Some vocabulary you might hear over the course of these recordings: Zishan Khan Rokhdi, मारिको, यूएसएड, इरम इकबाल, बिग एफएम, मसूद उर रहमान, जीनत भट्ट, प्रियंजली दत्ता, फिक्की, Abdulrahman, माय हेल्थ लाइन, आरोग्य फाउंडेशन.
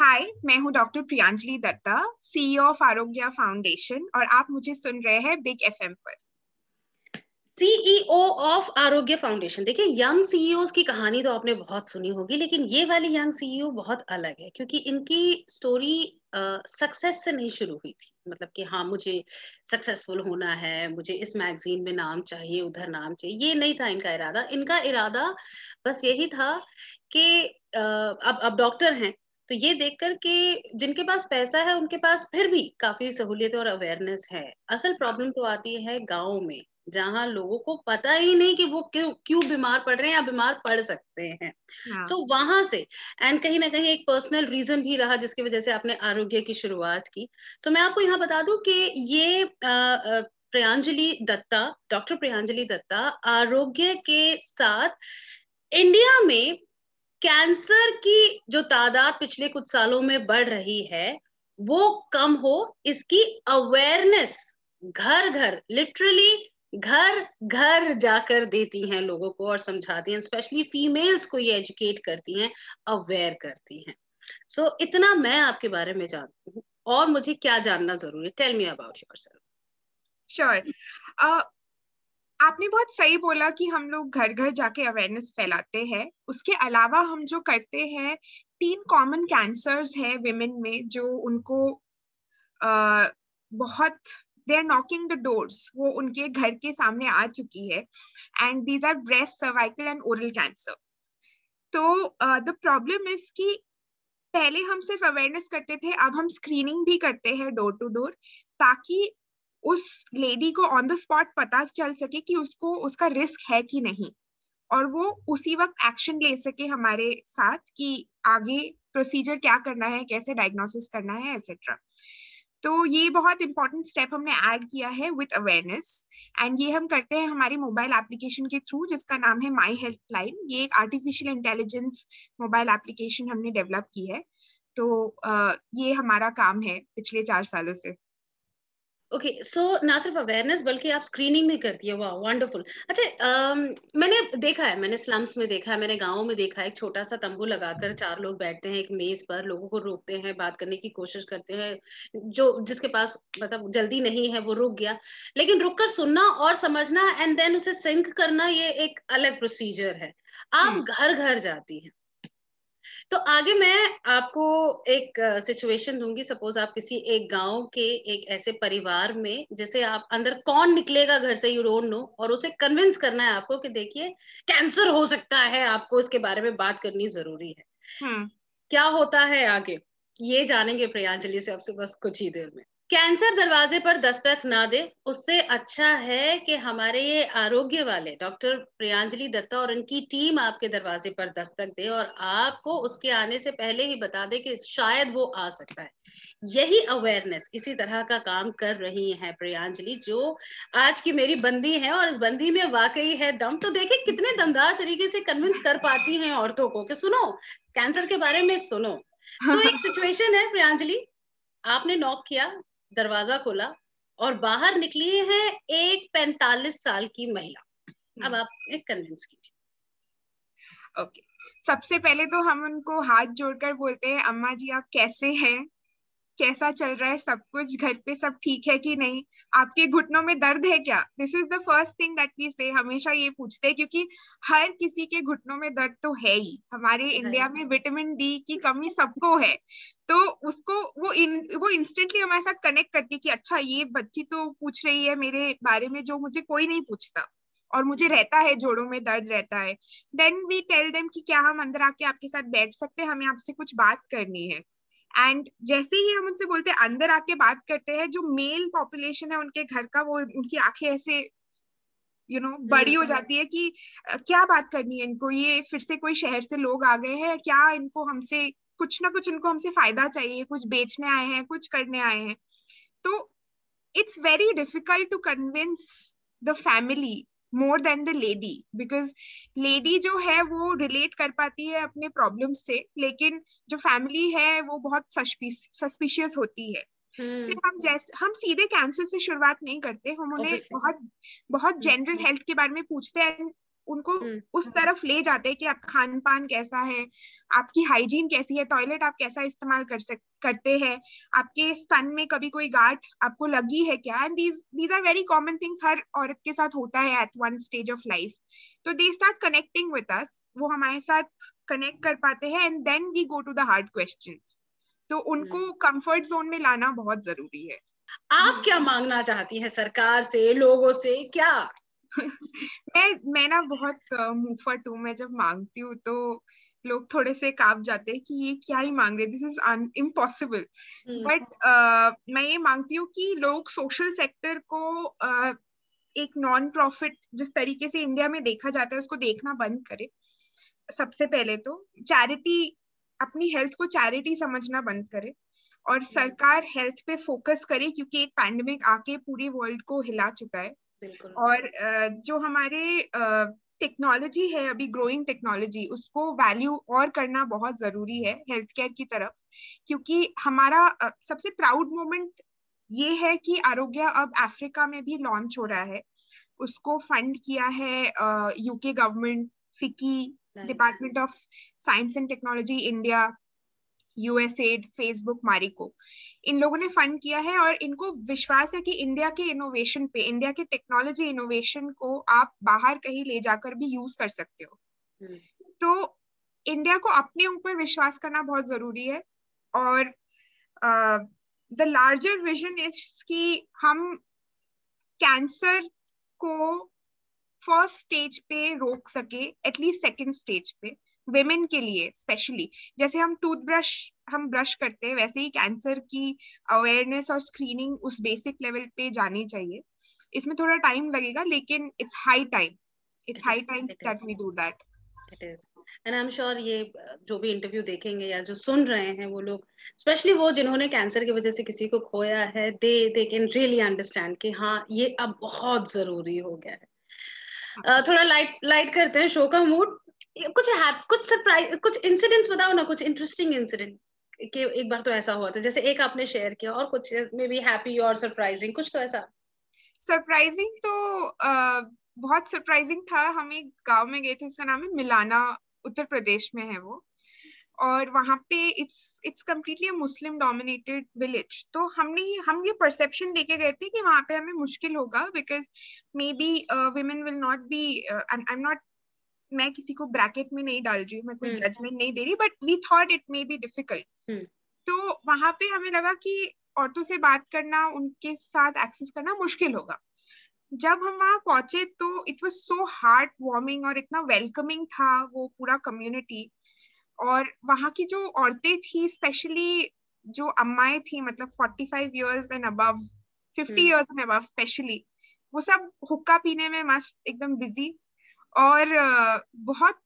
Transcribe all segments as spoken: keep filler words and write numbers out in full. हाय, मैं हूँ doctor प्रियंजली दत्ता, CEO of आरोग्य फाउंडेशन, और आप मुझे सुन रहे हैं बिग एफएम पर। सीईओ ऑफ आरोग्य फाउंडेशन, देखिए यंग सीईओज की कहानी तो आपने बहुत सुनी होगी, लेकिन ये वाली यंग सीईओ बहुत अलग है क्योंकि इनकी स्टोरी सक्सेस से नहीं शुरू हुई थी। मतलब कि हाँ, मुझे सक्सेसफुल होना है, मुझे इस मैगजीन में नाम चाहिए, उधर नाम चाहिए, ये नहीं था इनका इरादा। इनका इरादा बस यही था कि अब अब डॉक्टर हैं तो ये देखकर कि जिनके पास पैसा है उनके पास फिर भी काफी सहूलियत और अवेयरनेस है। असल प्रॉब्लम तो आती है गाँव में, जहाँ लोगों को पता ही नहीं कि वो क्यों क्यों बीमार पड़ रहे हैं या बीमार पड़ सकते हैं। सो so, वहां से एंड कहीं ना कहीं एक पर्सनल रीजन भी रहा जिसकी वजह से आपने आरोग्य की शुरुआत की। सो so, मैं आपको यहाँ बता दूं कि ये प्रियंजली दत्ता, डॉक्टर प्रियंजली दत्ता आरोग्य के साथ इंडिया में कैंसर की जो तादाद पिछले कुछ सालों में बढ़ रही है वो कम हो, इसकी अवेयरनेस घर घर लिटरली घर घर जाकर देती हैं लोगों को और समझाती हैं, स्पेशली फीमेल्स को ये एजुकेट करती हैं, अवेयर करती हैं। सो so, इतना मैं आपके बारे में जानती हूँ और मुझे क्या जानना जरूरी है। Tell me about yourself. Sure, आपने बहुत सही बोला कि हम लोग घर घर जाके अवेयरनेस फैलाते हैं। उसके अलावा हम जो करते हैं, तीन कॉमन कैंसर्स हैं विमेन में जो उनको आ, बहुत they are knocking the doors, वो उनके घर के सामने आ चुकी है। And these are breast, cervical and oral cancer. तो द प्रॉब्लम इज कि पहले हम सिर्फ अवेयरनेस करते थे, अब हम स्क्रीनिंग भी करते हैं डोर टू डोर, ताकि उस लेडी को ऑन द स्पॉट पता चल सके कि उसको उसका रिस्क है कि नहीं, और वो उसी वक्त एक्शन ले सके हमारे साथ कि आगे प्रोसीजर क्या करना है, कैसे डायग्नोसिस करना है, एक्सेट्रा। तो ये बहुत इंपॉर्टेंट स्टेप हमने ऐड किया है विद अवेयरनेस, एंड ये हम करते हैं हमारी मोबाइल एप्लीकेशन के थ्रू जिसका नाम है माय हेल्थ लाइन। ये एक आर्टिफिशियल इंटेलिजेंस मोबाइल एप्लीकेशन हमने डेवलप की है। तो uh, ये हमारा काम है पिछले चार सालों से। ओके, सो ना सिर्फ अवेयरनेस बल्कि आप स्क्रीनिंग भी करती है। वाह, वंडरफुल। अच्छा, मैंने देखा है, मैंने स्लम्स में देखा है, मैंने गाँव में देखा है, एक छोटा सा तंबू लगाकर चार लोग बैठते हैं एक मेज पर, लोगों को रोकते हैं, बात करने की कोशिश करते हैं, जो जिसके पास मतलब जल्दी नहीं है वो रुक गया, लेकिन रुक कर सुनना और समझना एंड देन उसे सिंक करना, ये एक अलग प्रोसीजर है। आप घर घर जाती हैं, तो आगे मैं आपको एक सिचुएशन uh, दूंगी। सपोज आप किसी एक गांव के एक ऐसे परिवार में, जैसे आप अंदर कौन निकलेगा घर से, यू डोंट नो, और उसे कन्विंस करना है आपको कि देखिए कैंसर हो सकता है, आपको इसके बारे में बात करनी जरूरी है। hmm. क्या होता है आगे ये जानेंगे प्रियंजली से आपसे बस कुछ ही देर में। कैंसर दरवाजे पर दस्तक ना दे, उससे अच्छा है कि हमारे ये आरोग्य वाले डॉक्टर प्रियंजली दत्ता और उनकी टीम आपके दरवाजे पर दस्तक दे और आपको उसके आने से पहले ही बता दे कि शायद वो आ सकता है। यही अवेयरनेस, इसी तरह का काम कर रही हैं प्रियंजली, जो आज की मेरी बंदी है और इस बंदी में वाकई है दम। तो देखिए कितने दमदार तरीके से कन्विंस कर पाती हैं औरतों को कि सुनो, कैंसर के बारे में सुनो। तो एक सिचुएशन है प्रियंजली, आपने नॉक किया, दरवाजा खोला और बाहर निकली है एक पैंतालीस साल की महिला। अब आप कन्विंस कीजिए। ओके, सबसे पहले तो हम उनको हाथ जोड़कर बोलते हैं, अम्मा जी आप कैसे हैं, कैसा चल रहा है सब कुछ, घर पे सब ठीक है कि नहीं, आपके घुटनों में दर्द है क्या। This is the first thing that we say, हमेशा ये पूछते हैं क्योंकि हर किसी के घुटनों में दर्द तो है ही। हमारे इंडिया में विटामिन डी की कमी सबको है, तो उसको वो इन वो इंस्टेंटली हमारे साथ कनेक्ट करती कि अच्छा ये बच्ची तो पूछ रही है मेरे बारे में जो मुझे कोई नहीं पूछता और मुझे रहता है, जोड़ों में दर्द रहता है। देन वी टेल देम कि क्या हम अंदर आके आपके साथ बैठ सकते हैं, हमें आपसे कुछ बात करनी है। एंड जैसे ही हम उनसे बोलते हैं अंदर आके बात करते हैं, जो मेल पॉपुलेशन है उनके घर का, वो उनकी आंखें ऐसे यू नो बड़ी हो जाती है कि क्या बात करनी है इनको, ये फिर से कोई शहर से लोग आ गए हैं क्या, इनको हमसे कुछ ना कुछ, इनको हमसे फायदा चाहिए, कुछ बेचने आए हैं, कुछ करने आए हैं। तो it's very difficult to convince the family more than the lady, because lady जो है वो रिलेट कर पाती है अपने प्रॉब्लम से, लेकिन जो फैमिली है वो बहुत सस्पिशियस होती है। Hmm. फिर हम जैसे हम सीधे कैंसर से शुरुआत नहीं करते, हम उन्हें बहुत बहुत जनरल हेल्थ के बारे में पूछते हैं। उनको उस तरफ ले जाते हैं कि आप खान पान कैसा है, आपकी हाइजीन कैसी है, टॉयलेट आप कैसा इस्तेमाल कर सक करते हैं, आपके स्तन में कभी कोई गांठ आपको लगी है क्या. And these these are very common things, हर औरत के साथ होता है at one stage of life. तो they start connecting with us, वो हमारे साथ कनेक्ट कर पाते हैं and then we go to the hard questions. तो उनको कंफर्ट जोन में लाना बहुत जरूरी है. आप क्या मांगना चाहती हैं सरकार से, लोगों से क्या? मैं मैं ना बहुत मुफट हूँ, मैं जब मांगती हूँ तो लोग थोड़े से कांप जाते हैं कि ये क्या ही मांग रहे, दिस इज इम्पॉसिबल. बट मैं ये मांगती हूँ कि लोग सोशल सेक्टर को uh, एक नॉन प्रॉफिट जिस तरीके से इंडिया में देखा जाता है उसको देखना बंद करें. सबसे पहले तो चैरिटी, अपनी हेल्थ को चैरिटी समझना बंद करें और सरकार हेल्थ पे फोकस करे, क्योंकि एक पैंडेमिक आके पूरी वर्ल्ड को हिला चुका है. और जो हमारे टेक्नोलॉजी है, अभी ग्रोइंग टेक्नोलॉजी, उसको वैल्यू और करना बहुत जरूरी है हेल्थ केयर की तरफ, क्योंकि हमारा सबसे प्राउड मोमेंट ये है कि आरोग्य अब अफ्रीका में भी लॉन्च हो रहा है. उसको फंड किया है UK government, फिक्की, department of science and technology India, यूएसएड, Facebook, मारिको, इन लोगों ने फंड किया है. और इनको विश्वास है कि इंडिया के इनोवेशन पे, इंडिया के टेक्नोलॉजी इनोवेशन को आप बाहर कहीं ले जाकर भी यूज कर सकते हो. तो इंडिया को अपने ऊपर विश्वास करना बहुत जरूरी है. और द लार्जर विजन इज कि हम कैंसर को फर्स्ट स्टेज पे रोक सके, एटलीस्ट सेकेंड स्टेज पे, वेमेन के लिए स्पेशली. जैसे हम टूथब्रश हम ब्रश करते हैं, वैसे ही कैंसर की अवेयरनेस और स्क्रीनिंग उस बेसिक लेवल पे जानी चाहिए. इसमें थोड़ा टाइम लगेगा, लेकिन it's high time, it's high time that we do that. It is and I am sure ये जो भी इंटरव्यू देखेंगे या जो सुन रहे हैं वो लोग, स्पेशली वो जिन्होंने कैंसर की वजह से किसी को खोया है, they they can really understand कि हाँ ये अब बहुत जरूरी हो गया है. uh, थोड़ा लाइट लाइट करते हैं शो का मूड. कुछ हैप, कुछ सरप्राइज, कुछ इंसिडेंट्स बताओ ना, कुछ इंटरेस्टिंग इंसिडेंट कि एक बार तो ऐसा हुआ था, जैसे एक आपने शेयर किया, और कुछ मे बी हैप्पी और सरप्राइजिंग, कुछ तो ऐसा सरप्राइजिंग. तो आ, बहुत सरप्राइजिंग था. हम एक गांव में गए थे, उसका नाम है मिलाना, उत्तर प्रदेश में है वो. और वहाँ पे it's it's completely a Muslim dominated village. तो हमने हम ये परसेप्शन लेके गए थे कि वहाँ पे हमें मुश्किल होगा, because may be women will not be, I am not, मैं किसी को ब्रैकेट में नहीं डाल रही हूँ, मैं कोई जजमेंट नहीं दे रही, but we thought it may be difficult. तो वहां पे हमें लगा कि औरतों से बात करना, उनके साथ एक्सेस करना मुश्किल होगा. जब हम वहां पहुंचे तो it was so heart warming और इतना वेलकमिंग था वो पूरा कम्युनिटी. और वहाँ की जो औरतें थी, स्पेशली जो अम्माएं थी, मतलब forty five years and above, fifty years and above specially, वो सब हुक्का पीने में मस्त एकदम बिजी, और बहुत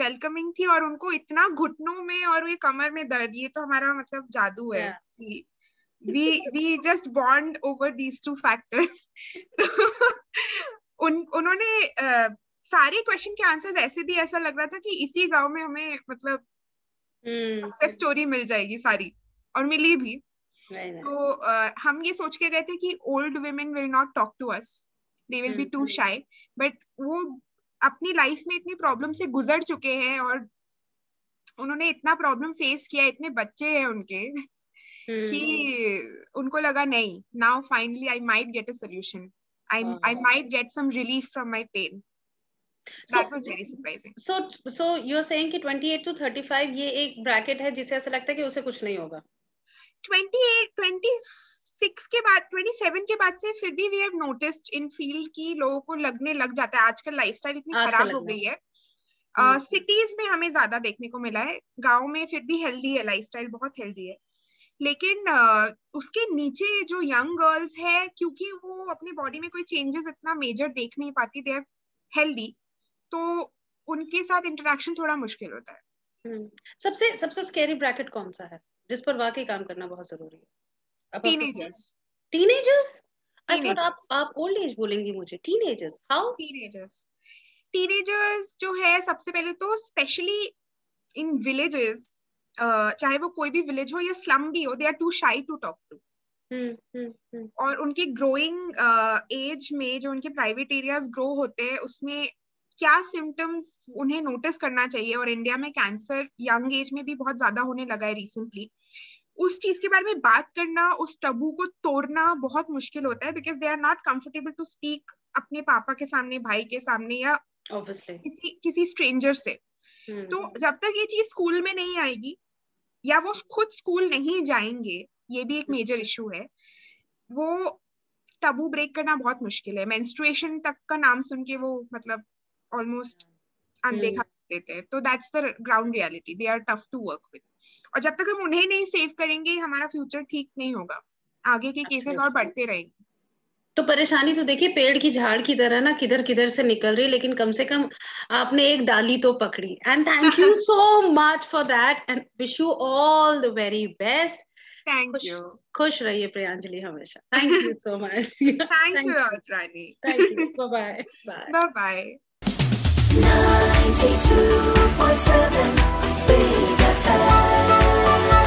वेलकमिंग थी. और उनको इतना घुटनों में और ये कमर में दर्द, ये तो हमारा मतलब जादू है कि we we just bond over these two factors. उन उन्होंने uh, सारे क्वेश्चन के आंसर्स ऐसे दिए, ऐसा लग रहा था कि इसी गांव में हमें मतलब सक्सेस hmm. स्टोरी मिल जाएगी सारी, और मिली भी. नहीं, नहीं. तो uh, हम ये सोच के गए थे कि old women will not talk to us, they will be too shy, but वो अपनी लाइफ में इतनी प्रॉब्लम से गुजर चुके हैं और उन्होंने इतना प्रॉब्लम फेस किया, इतने बच्चे हैं उनके, कि उनको लगा नहीं, now finally I might get a solution, I I might get some relief from my pain. That was very surprising. So so you're saying कि twenty-eight to thirty-five ये एक ब्रैकेट है जिसे ऐसा लगता है कि उसे कुछ नहीं होगा. twenty-eight, twenty-six के बाद, twenty-seven के बाद से फिर भी we have noticed in field की लोगों को लगने लग जाता है. आजकल लाइफस्टाइल इतनी खराब हो गई है, सिटीज uh, में हमें ज्यादा देखने को मिला है, गांव में फिर भी हेल्दी है लाइफस्टाइल, बहुत हेल्दी है. लेकिन uh, उसके नीचे जो यंग गर्ल्स है, क्योंकि वो अपने बॉडी में कोई चेंजेस इतना मेजर देख नहीं पाती, दे आर हेल्दी, तो उनके साथ इंटरेक्शन थोड़ा मुश्किल होता है. hmm. सबसे सबसे स्कैरी ब्रैकेट कौन सा है जिस पर वाकई काम करना बहुत जरूरी है? Teenagers. Teenagers? I thought आप आप old age बोलेंगी मुझे. Teenagers. How? Teenagers. Teenagers जो है, सबसे पहले तो specially in villages, uh, चाहे वो कोई भी village हो या slum भी हो, they are too shy to talk to. हम्म हम्म. और उनके growing uh, age में जो उनके private areas grow होते हैं, उसमें क्या सिम्टम्स उन्हें नोटिस करना चाहिए, और इंडिया में कैंसर यंग एज में भी बहुत ज्यादा होने लगा है रिसेंटली, उस चीज के बारे में बात करना, उस टबू को तोड़ना बहुत मुश्किल होता है, because they are not comfortable to speak अपने पापा के सामने, भाई के सामने, या Obviously. किसी किसी स्ट्रेंजर से. hmm. तो जब तक ये चीज स्कूल में नहीं आएगी या वो खुद स्कूल नहीं जाएंगे, ये भी एक मेजर इशू है, वो टबू ब्रेक करना बहुत मुश्किल है. मेंस्ट्रुएशन तक का नाम सुन के वो मतलब ऑलमोस्ट अनदेखा कर देते हैं. तो that's the ground reality, they are tough to work with. और जब तक हम उन्हें नहीं सेव करेंगे, हमारा फ्यूचर ठीक नहीं होगा, आगे के केसेस और बढ़ते रहेंगे. तो परेशानी तो देखिए पेड़ की झाड़ की तरह ना किधर किधर से निकल रही, लेकिन कम से कम आपने एक डाली तो पकड़ी. And thank you so much for that and wish you all the very best. Thank you. खुश रहिए प्रियंजली हमेशा. Thank you so much. Thank you Rani. Thank you. Bye bye bye bye.